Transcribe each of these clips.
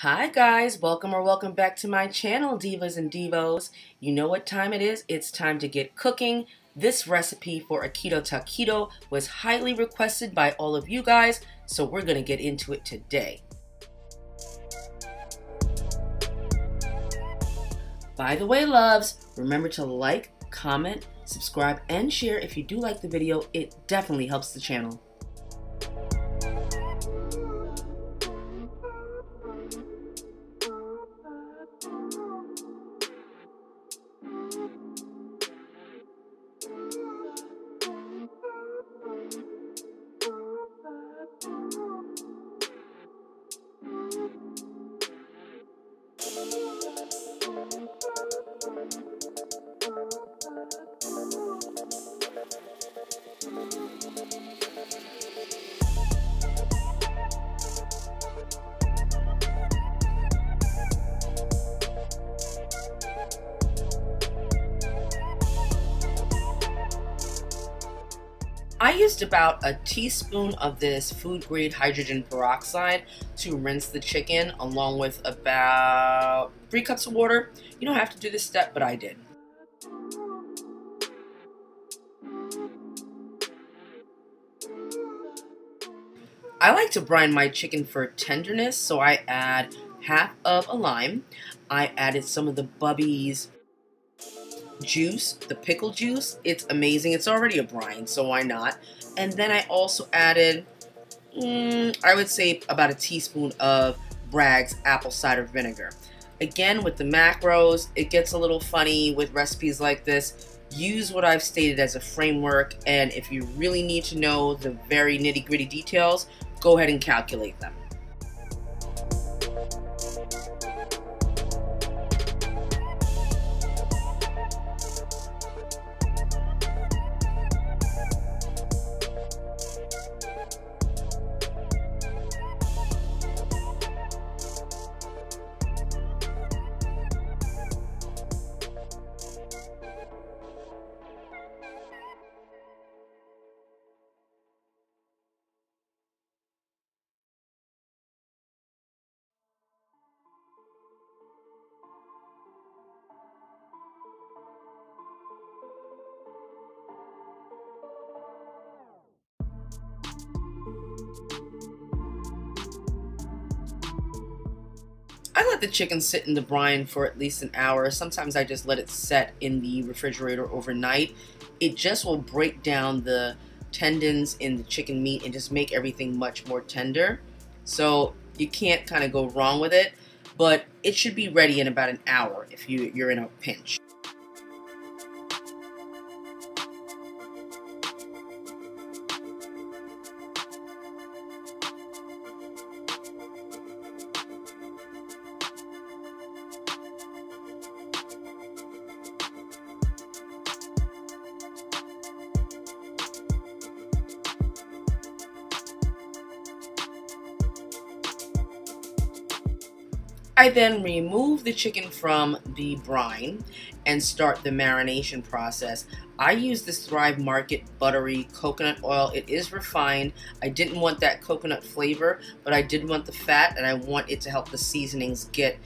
Hi guys, welcome back to my channel, Divas and Divos. You know what time it is? It's time to get cooking. This recipe for a keto taquito was highly requested by all of you guys, so we're gonna get into it today. By the way, loves, remember to like, comment, subscribe, and share if you do like the video. It definitely helps the channel. I used about a teaspoon of this food grade hydrogen peroxide to rinse the chicken along with about 3 cups of water. You don't have to do this step, but I did. I like to brine my chicken for tenderness, so I add half of a lime. I added some of the Bubbies juice, the pickle juice. It's amazing. It's already a brine, so why not? And then I also added, I would say about a teaspoon of Bragg's apple cider vinegar. Again, with the macros, it gets a little funny with recipes like this. Use what I've stated as a framework, and if you really need to know the very nitty-gritty details, go ahead and calculate them. I let the chicken sit in the brine for at least an hour. Sometimes I just let it set in the refrigerator overnight. It just will break down the tendons in the chicken meat and just make everything much more tender. So you can't kind of go wrong with it, but it should be ready in about an hour if you're in a pinch. I then remove the chicken from the brine and start the marination process. I use this Thrive Market buttery coconut oil. It is refined. I didn't want that coconut flavor, but I did want the fat, and I want it to help the seasonings get,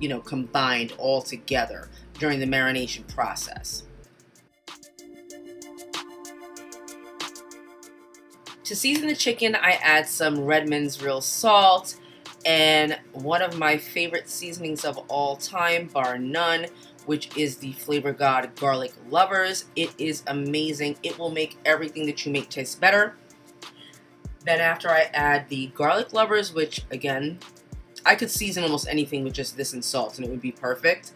you know, combined all together during the marination process. To season the chicken, I add some Redmond's Real Salt, and one of my favorite seasonings of all time, bar none, which is the Flavor God Garlic Lovers. It is amazing. It will make everything that you make taste better. Then after I add the Garlic Lovers, which again, I could season almost anything with just this and salt and it would be perfect.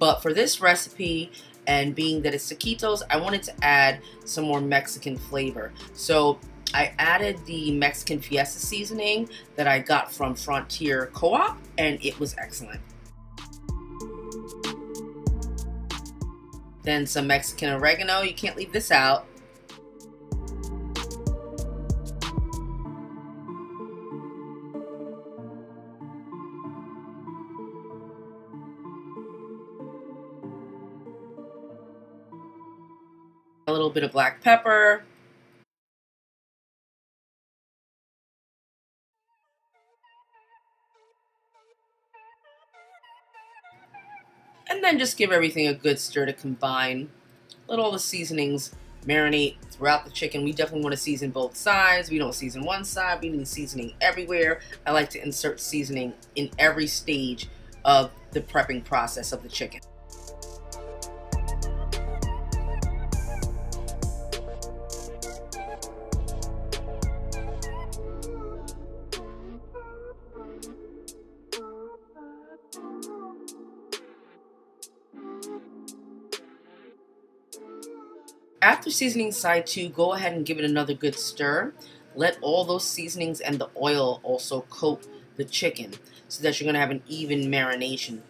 But for this recipe, and being that it's taquitos, I wanted to add some more Mexican flavor. So I added the Mexican Fiesta seasoning that I got from Frontier Co-op, and it was excellent. Then some Mexican oregano, you can't leave this out. A little bit of black pepper. and then just give everything a good stir to combine. Let all the seasonings marinate throughout the chicken. We definitely want to season both sides. We don't season one side. We need seasoning everywhere. I like to insert seasoning in every stage of the prepping process of the chicken. After seasoning side two, go ahead and give it another good stir. Let all those seasonings and the oil also coat the chicken so that you're going to have an even marination.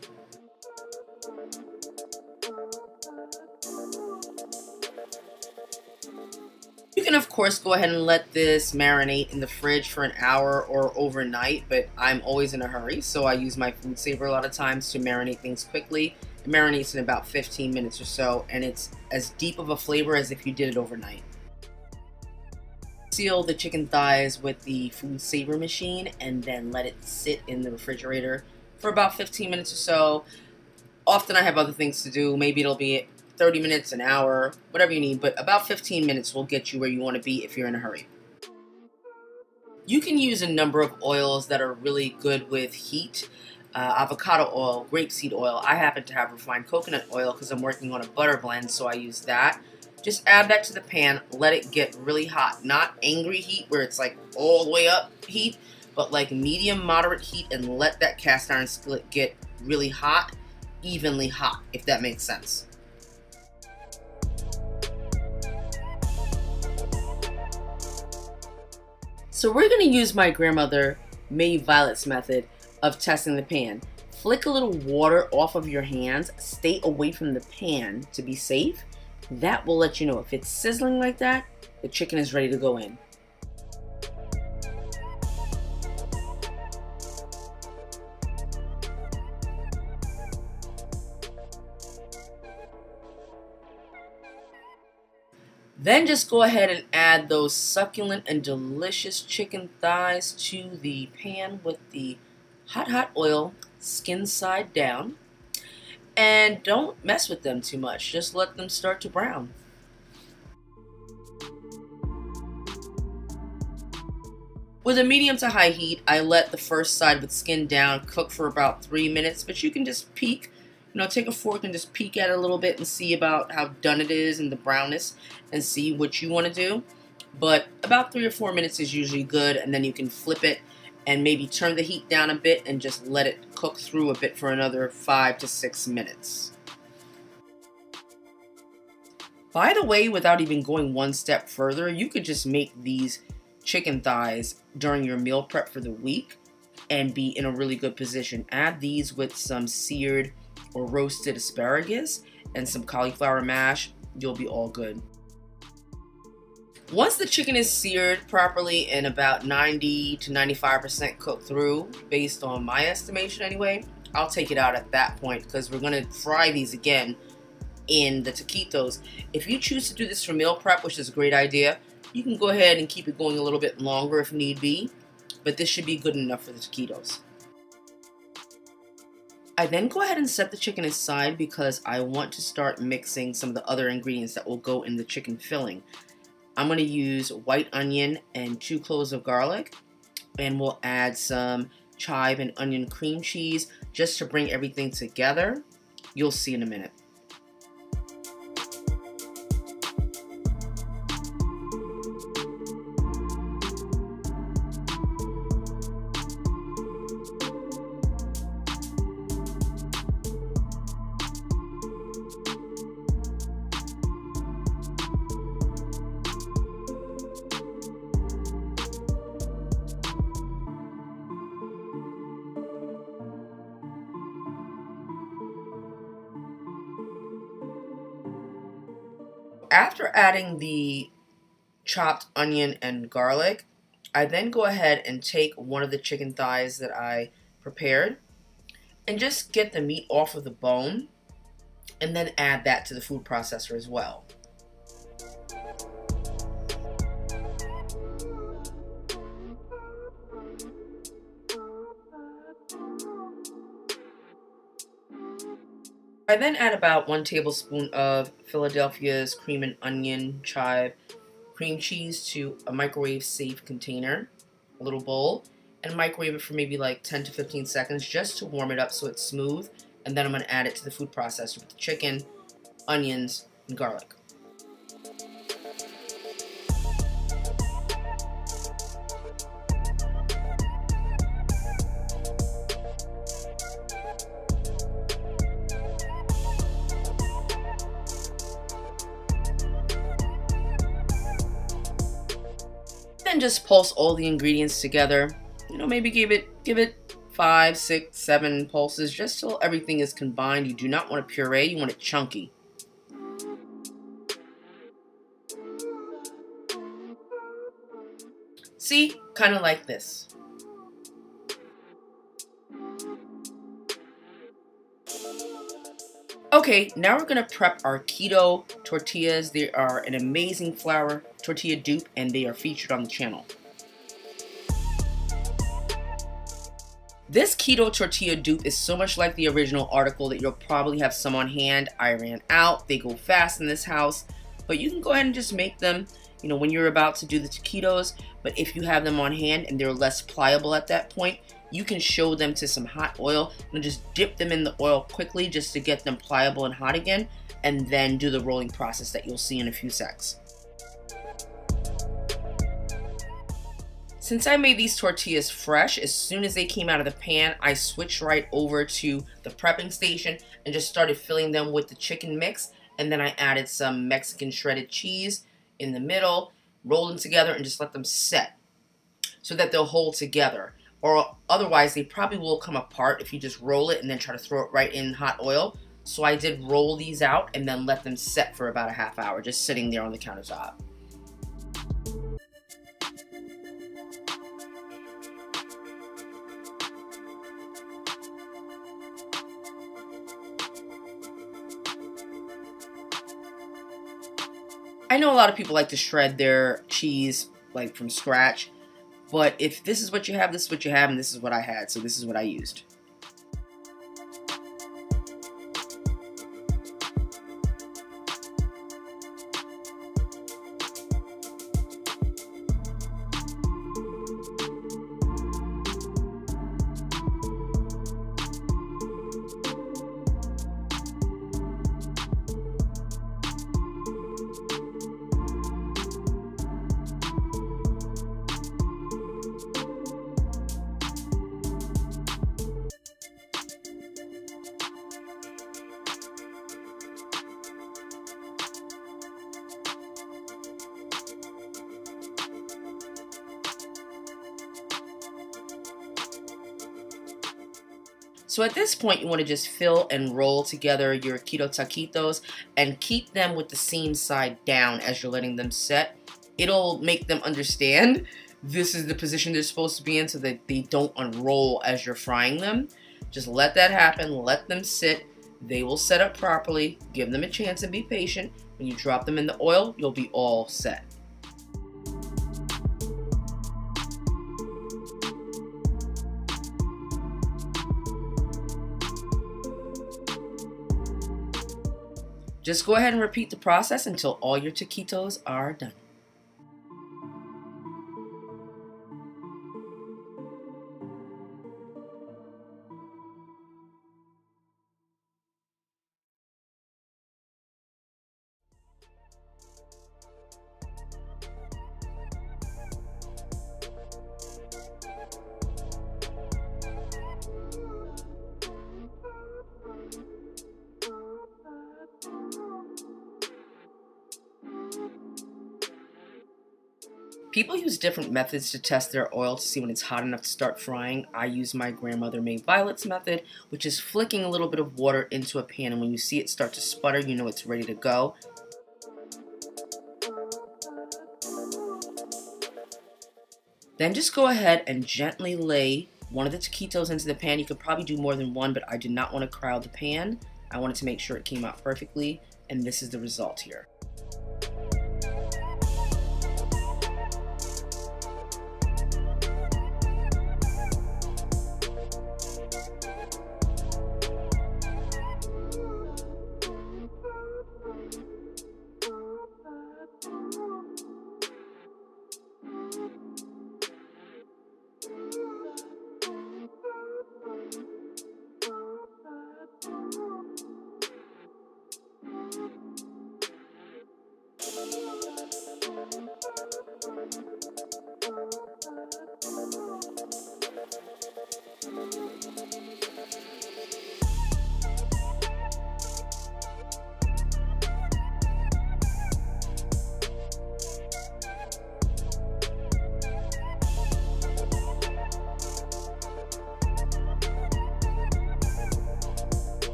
You can, of course, go ahead and let this marinate in the fridge for an hour or overnight, but I'm always in a hurry, so I use my food saver a lot of times to marinate things quickly. It marinates in about 15 minutes or so, and it's as deep of a flavor as if you did it overnight. Seal the chicken thighs with the food saver machine and then let it sit in the refrigerator for about 15 minutes or so. Often I have other things to do. Maybe it'll be 30 minutes, an hour, whatever you need, but about 15 minutes will get you where you want to be if you're in a hurry. You can use a number of oils that are really good with heat. Avocado oil, grapeseed oil. I happen to have refined coconut oil because I'm working on a butter blend, so I use that. Just add that to the pan, let it get really hot. Not angry heat where it's like all the way up heat, but like medium, moderate heat, and let that cast iron skillet get really hot, evenly hot, if that makes sense. So we're gonna use my grandmother Mae Violet's method of testing the pan. Flick a little water off of your hands. Stay away from the pan to be safe. That will let you know if it's sizzling like that, the chicken is ready to go in. Then just go ahead and add those succulent and delicious chicken thighs to the pan with the hot oil, skin side down, and don't mess with them too much. Just let them start to brown. With a medium to high heat, I let the first side with skin down cook for about 3 minutes, but you can just peek, you know, take a fork and just peek at it a little bit and see about how done it is and the brownness and see what you want to do. But about 3 or 4 minutes is usually good, and then you can flip it and maybe turn the heat down a bit and just let it cook through a bit for another 5 to 6 minutes. By the way, without even going one step further, you could just make these chicken thighs during your meal prep for the week and be in a really good position. Add these with some seared or roasted asparagus and some cauliflower mash. You'll be all good. Once the chicken is seared properly and about 90 to 95% cooked through, based on my estimation anyway, I'll take it out at that point because we're going to fry these again in the taquitos. If you choose to do this for meal prep, which is a great idea, you can go ahead and keep it going a little bit longer if need be, but this should be good enough for the taquitos. I then go ahead and set the chicken aside because I want to start mixing some of the other ingredients that will go in the chicken filling. I'm going to use white onion and 2 cloves of garlic, and we'll add some chive and onion cream cheese just to bring everything together. You'll see in a minute. After adding the chopped onion and garlic, I then go ahead and take one of the chicken thighs that I prepared and just get the meat off of the bone and then add that to the food processor as well. I then add about 1 tablespoon of Philadelphia's cream and onion chive cream cheese to a microwave safe container, a little bowl, and microwave it for maybe like 10 to 15 seconds just to warm it up so it's smooth. And then I'm gonna add it to the food processor with the chicken, onions, and garlic. Then just pulse all the ingredients together. You know, maybe give it 5, 6, 7 pulses just till everything is combined. You do not want a puree, you want it chunky. See, kind of like this. Okay, now we're gonna prep our keto tortillas. They are an amazing flour tortilla dupe and they are featured on the channel. This keto tortilla dupe is so much like the original article that you'll probably have some on hand. I ran out, they go fast in this house, but you can go ahead and just make them, you know, when you're about to do the taquitos. But if you have them on hand and they're less pliable at that point, you can show them to some hot oil and just dip them in the oil quickly just to get them pliable and hot again, and then do the rolling process that you'll see in a few secs. Since I made these tortillas fresh, as soon as they came out of the pan, I switched right over to the prepping station and just started filling them with the chicken mix, and then I added some Mexican shredded cheese in the middle, roll them together and just let them set so that they'll hold together, or otherwise they probably will come apart if you just roll it and then try to throw it right in hot oil. So I did roll these out and then let them set for about a half hour, just sitting there on the countertop. I know a lot of people like to shred their cheese like from scratch, but if this is what you have, this is what you have, and this is what I had, so this is what I used. So at this point, you want to just fill and roll together your keto taquitos and keep them with the seam side down as you're letting them set. It'll make them understand this is the position they're supposed to be in so that they don't unroll as you're frying them. Just let that happen. Let them sit. They will set up properly. Give them a chance and be patient. When you drop them in the oil, you'll be all set. Just go ahead and repeat the process until all your taquitos are done. People use different methods to test their oil to see when it's hot enough to start frying. I use my grandmother Mae Violet's method, which is flicking a little bit of water into a pan, and when you see it start to sputter, you know it's ready to go. Then just go ahead and gently lay one of the taquitos into the pan. You could probably do more than one, but I did not want to crowd the pan. I wanted to make sure it came out perfectly, and this is the result here.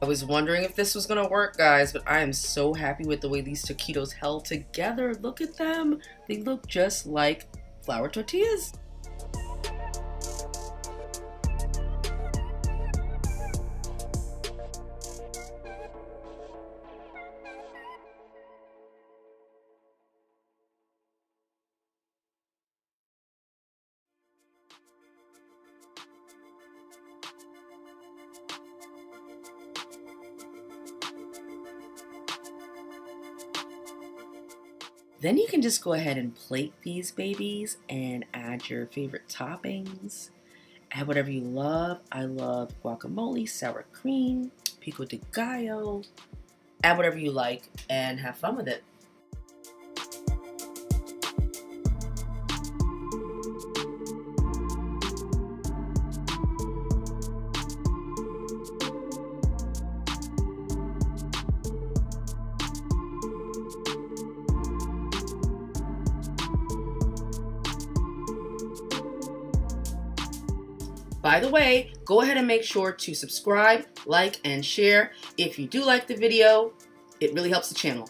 I was wondering if this was gonna work, guys, but I am so happy with the way these taquitos held together. Look at them. They look just like flour tortillas. Then you can just go ahead and plate these babies and add your favorite toppings. Add whatever you love. I love guacamole, sour cream, pico de gallo. Add whatever you like and have fun with it. By the way, go ahead and make sure to subscribe, like, and share. If you do like the video, it really helps the channel.